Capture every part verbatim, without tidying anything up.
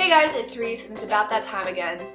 Hey guys, it's Reese, and it's about that time again.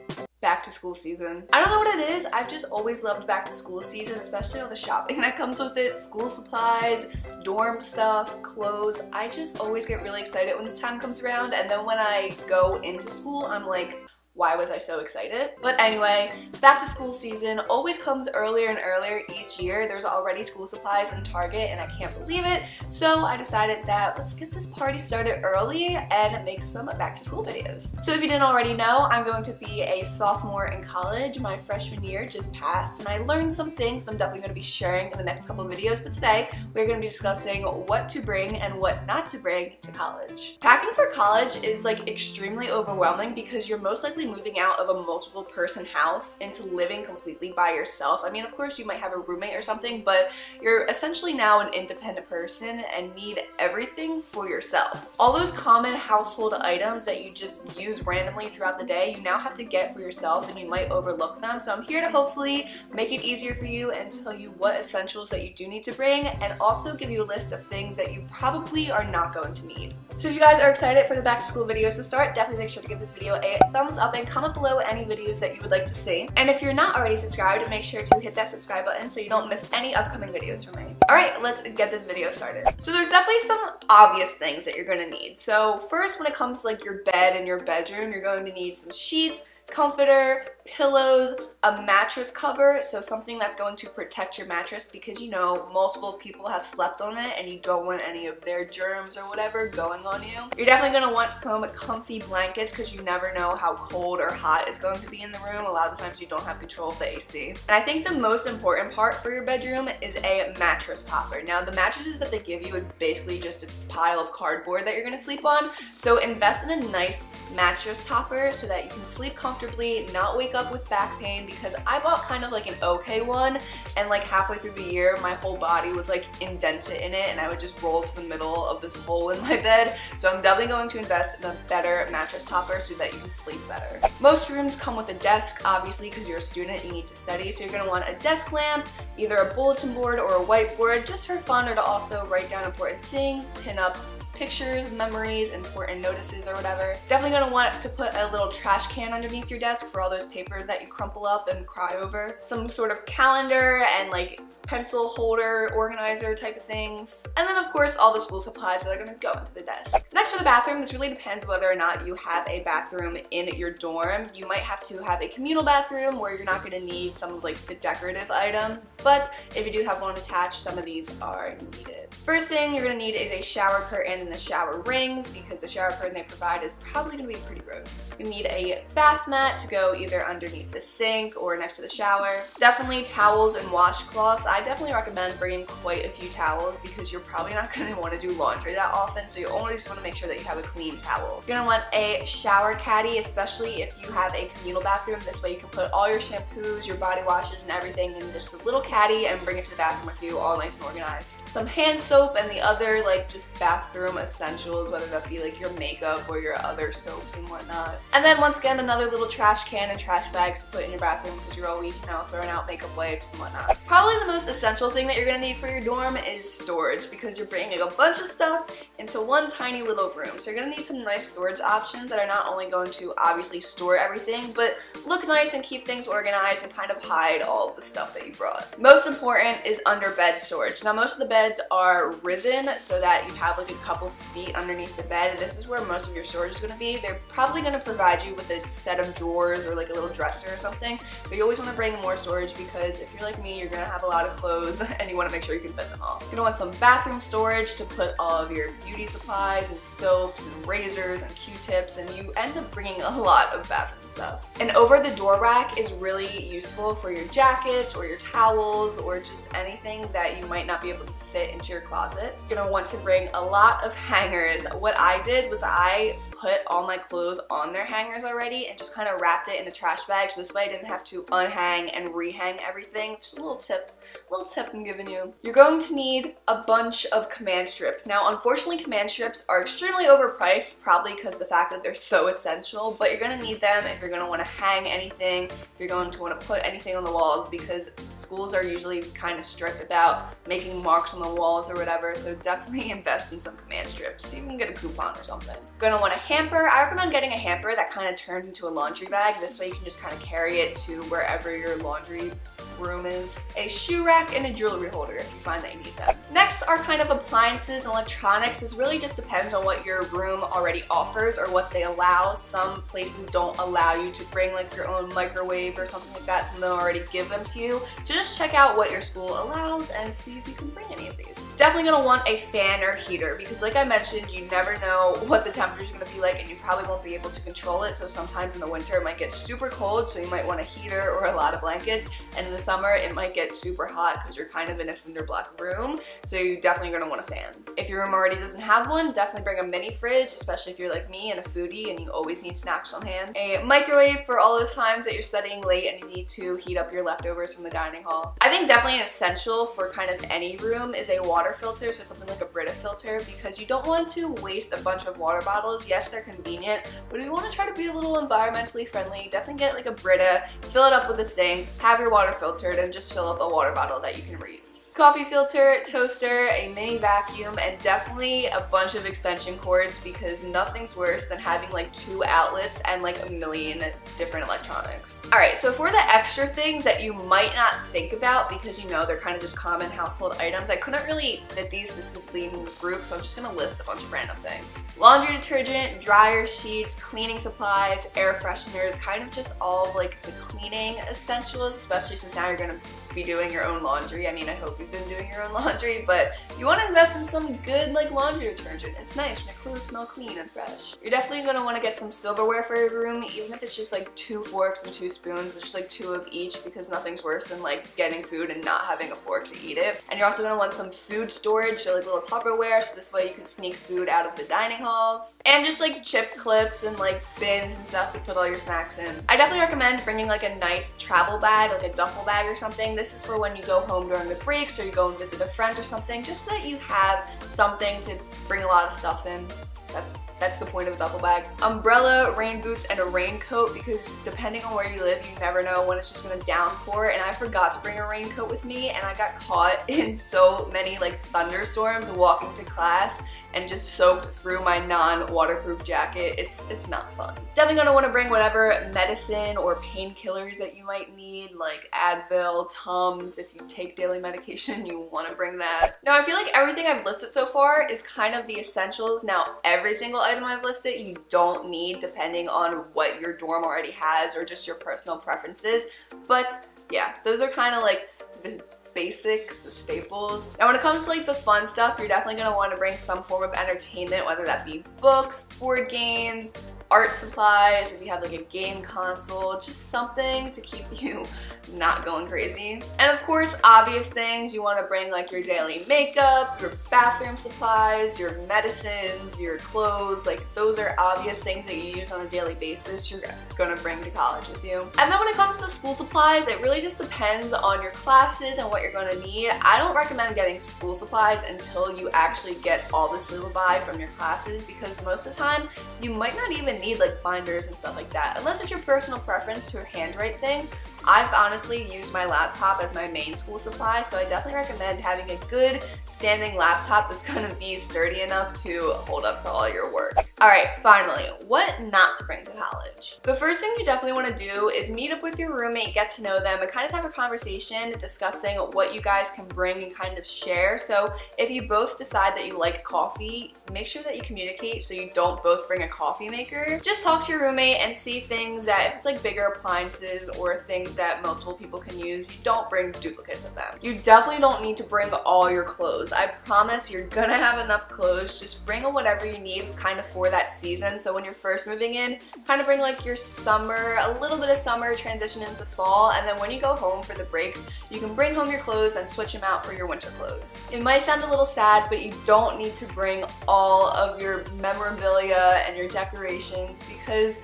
Back to school season. I don't know what it is, I've just always loved back to school season, especially all the shopping that comes with it, school supplies, dorm stuff, clothes. I just always get really excited when this time comes around, and then when I go into school, I'm like, why was I so excited? But anyway, back to school season always comes earlier and earlier each year. There's already school supplies in Target and I can't believe it. So I decided that let's get this party started early and make some back to school videos. So if you didn't already know, I'm going to be a sophomore in college. My freshman year just passed and I learned some things that I'm definitely going to be sharing in the next couple of videos. But today we're going to be discussing what to bring and what not to bring to college. Packing for college is like extremely overwhelming because you're most likely moving out of a multiple person house into living completely by yourself. I mean, of course you might have a roommate or something, but you're essentially now an independent person and need everything for yourself. All those common household items that you just use randomly throughout the day, you now have to get for yourself and you might overlook them. So I'm here to hopefully make it easier for you and tell you what essentials that you do need to bring and also give you a list of things that you probably are not going to need. So if you guys are excited for the back to school videos to start, definitely make sure to give this video a thumbs up and comment below any videos that you would like to see. And if you're not already subscribed, make sure to hit that subscribe button so you don't miss any upcoming videos from me. Alright, let's get this video started. So there's definitely some obvious things that you're going to need. So first, when it comes to like your bed and your bedroom, you're going to need some sheets, comforter, pillows, a mattress cover, so something that's going to protect your mattress because, you know, multiple people have slept on it and you don't want any of their germs or whatever going on you. You're definitely going to want some comfy blankets because you never know how cold or hot it's going to be in the room. A lot of times you don't have control of the A C. And I think the most important part for your bedroom is a mattress topper. Now, the mattresses that they give you is basically just a pile of cardboard that you're going to sleep on, so invest in a nice mattress topper so that you can sleep comfortably, not wake up with back pain, because I bought kind of like an okay one and like halfway through the year my whole body was like indented in it and I would just roll to the middle of this hole in my bed. So I'm definitely going to invest in a better mattress topper so that you can sleep better. Most rooms come with a desk, obviously, because you're a student and you need to study, so you're going to want a desk lamp, either a bulletin board or a whiteboard just for fun or to also write down important things, pin up pictures, memories, important notices or whatever. Definitely gonna want to put a little trash can underneath your desk for all those papers that you crumple up and cry over. Some sort of calendar and like pencil holder, organizer type of things. And then of course all the school supplies that are gonna go into the desk. Next, for the bathroom, this really depends whether or not you have a bathroom in your dorm. You might have to have a communal bathroom where you're not gonna need some of like the decorative items, but if you do have one attached, some of these are needed. First thing you're gonna need is a shower curtain and the shower rings, because the shower curtain they provide is probably gonna be pretty gross. You need a bath mat to go either underneath the sink or next to the shower. Definitely towels and washcloths. I definitely recommend bringing quite a few towels because you're probably not gonna wanna do laundry that often, so you always just wanna make sure that you have a clean towel. You're gonna want a shower caddy, especially if you have a communal bathroom. This way you can put all your shampoos, your body washes and everything in just a little caddy and bring it to the bathroom with you, all nice and organized. Some hand soap and the other like just bathroom essentials, whether that be like your makeup or your other soaps and whatnot. And then once again, another little trash can and trash bags to put in your bathroom because you're always, you know, throwing out makeup wipes and whatnot. Probably the most essential thing that you're gonna need for your dorm is storage, because you're bringing a bunch of stuff into one tiny little room. So you're gonna need some nice storage options that are not only going to obviously store everything, but look nice and keep things organized and kind of hide all of the stuff that you brought. Most important is under bed storage. Now, most of the beds are risen so that you have like a couple feet underneath the bed. This is where most of your storage is going to be. They're probably going to provide you with a set of drawers or like a little dresser or something, but you always want to bring more storage because if you're like me, you're going to have a lot of clothes and you want to make sure you can fit them all. You're going to want some bathroom storage to put all of your beauty supplies and soaps and razors and Q-tips, and you end up bringing a lot of bathroom stuff. An over the door rack is really useful for your jackets or your towels or just anything that you might not be able to fit into your closet. You're going to want to bring a lot of hangers. What I did was I put all my clothes on their hangers already and just kind of wrapped it in a trash bag, so this way I didn't have to unhang and rehang everything. Just a little tip, little tip I'm giving you. You're going to need a bunch of command strips. Now, unfortunately, command strips are extremely overpriced, probably because the fact that they're so essential, but you're going to need them if you're going to want to hang anything, if you're going to want to put anything on the walls, because schools are usually kind of strict about making marks on the walls or whatever, so definitely invest in some command strips. See if you can get a coupon or something. You're going to want to hamper. I recommend getting a hamper that kind of turns into a laundry bag. This way you can just kind of carry it to wherever your laundry room is. A shoe rack and a jewelry holder if you find that you need them. Next are kind of appliances and electronics. This really just depends on what your room already offers or what they allow. Some places don't allow you to bring like your own microwave or something like that. Some of them already give them to you. So just check out what your school allows and see if you can bring any of these. Definitely gonna want a fan or heater because like I mentioned, you never know what the temperature's gonna be like and you probably won't be able to control it. So sometimes in the winter it might get super cold, so you might want a heater or a lot of blankets. And in the summer it might get super hot because you're kind of in a cinder block room, so you're definitely going to want a fan. If your room already doesn't have one, definitely bring a mini fridge, especially if you're like me and a foodie and you always need snacks on hand. A microwave for all those times that you're studying late and you need to heat up your leftovers from the dining hall. I think definitely an essential for kind of any room is a water filter, so something like a Brita filter, because you don't want to waste a bunch of water bottles. Yes, they're convenient, but if you want to try to be a little environmentally friendly, definitely get like a Brita, fill it up with a sink, have your water filtered, and just fill up a water bottle that you can reuse. Coffee filter, toaster, a mini vacuum, and definitely a bunch of extension cords, because nothing's worse than having like two outlets and like a million different electronics. Alright, so for the extra things that you might not think about because you know they're kind of just common household items, I couldn't really fit these specifically in the group, so I'm just going to list a bunch of random things. Laundry detergent, dryer sheets, cleaning supplies, air fresheners, kind of just all of like the cleaning essentials, especially since now you're going to be doing your own laundry. I mean, I hope you've been doing your own laundry, but you want to invest in some good like laundry detergent. It's nice and the clothes smell clean and fresh. You're definitely going to want to get some silverware for your room, even if it's just like two forks and two spoons. It's just like two of each, because nothing's worse than like getting food and not having a fork to eat it. And you're also going to want some food storage, so like little Tupperware, so this way you can sneak food out of the dining halls. And just like chip clips and like bins and stuff to put all your snacks in. I definitely recommend bringing like a nice travel bag, like a duffel bag or something. This is for when you go home during the breaks or you go and visit a friend or something, just so that you have something to bring a lot of stuff in. That's that's the point of a duffel bag. Umbrella, rain boots, and a raincoat, because depending on where you live, you never know when it's just gonna downpour. And I forgot to bring a raincoat with me, and I got caught in so many like thunderstorms walking to class and just soaked through my non-waterproof jacket. It's it's not fun. Definitely gonna wanna bring whatever medicine or painkillers that you might need, like Advil, Tums. If you take daily medication, you wanna bring that. Now I feel like everything I've listed so far is kind of the essentials. Now every single item I've listed you don't need, depending on what your dorm already has or just your personal preferences. But yeah, those are kind of like the basics, the staples. Now when it comes to like the fun stuff, you're definitely going to want to bring some form of entertainment, whether that be books, board games, art supplies, if you have like a game console, just something to keep you not going crazy. And of course, obvious things, you want to bring like your daily makeup, your bathroom supplies, your medicines, your clothes. Like those are obvious things that you use on a daily basis you're going to bring to college with you. And then when it comes to school supplies, it really just depends on your classes and what you're going to need. I don't recommend getting school supplies until you actually get all the syllabi from your classes, because most of the time you might not even need like binders and stuff like that, unless it's your personal preference to handwrite things. I've honestly used my laptop as my main school supply, so I definitely recommend having a good standing laptop that's going to be sturdy enough to hold up to all your work. Alright, finally, what not to bring to college. The first thing you definitely want to do is meet up with your roommate, get to know them, and kind of have a conversation discussing what you guys can bring and kind of share. So if you both decide that you like coffee, make sure that you communicate so you don't both bring a coffee maker. Just talk to your roommate and see things that, if it's like bigger appliances or things that multiple people can use, you don't bring duplicates of them. You definitely don't need to bring all your clothes. I promise you're gonna have enough clothes. Just bring whatever you need kind of for that season. So when you're first moving in, kind of bring like your summer, a little bit of summer, transition into fall, and then when you go home for the breaks, you can bring home your clothes and switch them out for your winter clothes. It might sound a little sad, but you don't need to bring all of your memorabilia and your decorations, because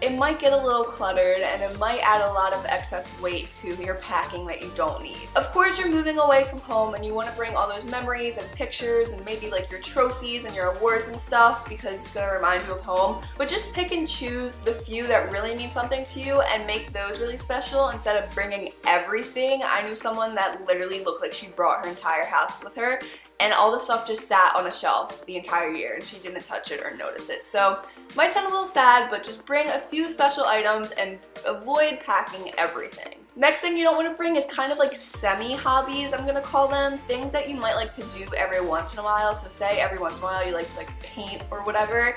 it might get a little cluttered and it might add a lot of excess weight to your packing that you don't need. Of course, you're moving away from home and you want to bring all those memories and pictures and maybe like your trophies and your awards and stuff, because it's going to remind you of home. But just pick and choose the few that really mean something to you and make those really special, instead of bringing everything. I knew someone that literally looked like she brought her entire house with her, and all the stuff just sat on a shelf the entire year and she didn't touch it or notice it. So might sound a little sad, but just bring a few special items and avoid packing everything. Next thing you don't want to bring is kind of like semi-hobbies, I'm gonna call them, things that you might like to do every once in a while. So say every once in a while you like to like paint or whatever.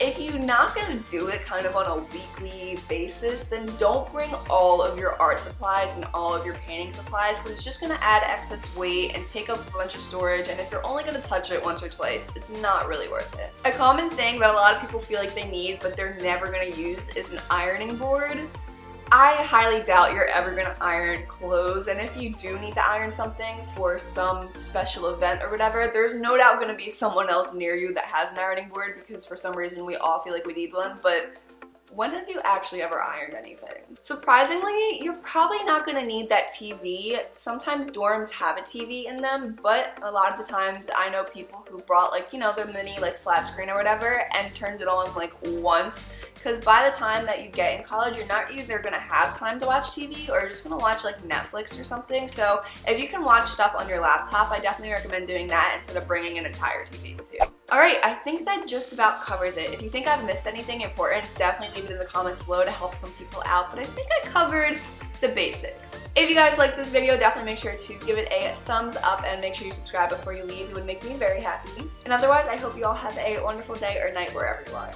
If you're not going to do it kind of on a weekly basis, then don't bring all of your art supplies and all of your painting supplies, because it's just going to add excess weight and take up a bunch of storage, and if you're only going to touch it once or twice, it's not really worth it. A common thing that a lot of people feel like they need but they're never going to use is an ironing board. I highly doubt you're ever going to iron clothes, and if you do need to iron something for some special event or whatever, there's no doubt going to be someone else near you that has an ironing board, because for some reason we all feel like we need one, but when have you actually ever ironed anything? Surprisingly, you're probably not going to need that T V. Sometimes dorms have a T V in them, but a lot of the times I know people who brought like, you know, their mini like flat screen or whatever and turned it on like once, because by the time that you get in college, you're not either going to have time to watch T V or you're just going to watch like Netflix or something. So if you can watch stuff on your laptop, I definitely recommend doing that instead of bringing an entire T V with you. Alright, I think that just about covers it. If you think I've missed anything important, definitely leave it in the comments below to help some people out, but I think I covered the basics. If you guys liked this video, definitely make sure to give it a thumbs up and make sure you subscribe before you leave. It would make me very happy. And otherwise, I hope you all have a wonderful day or night wherever you are.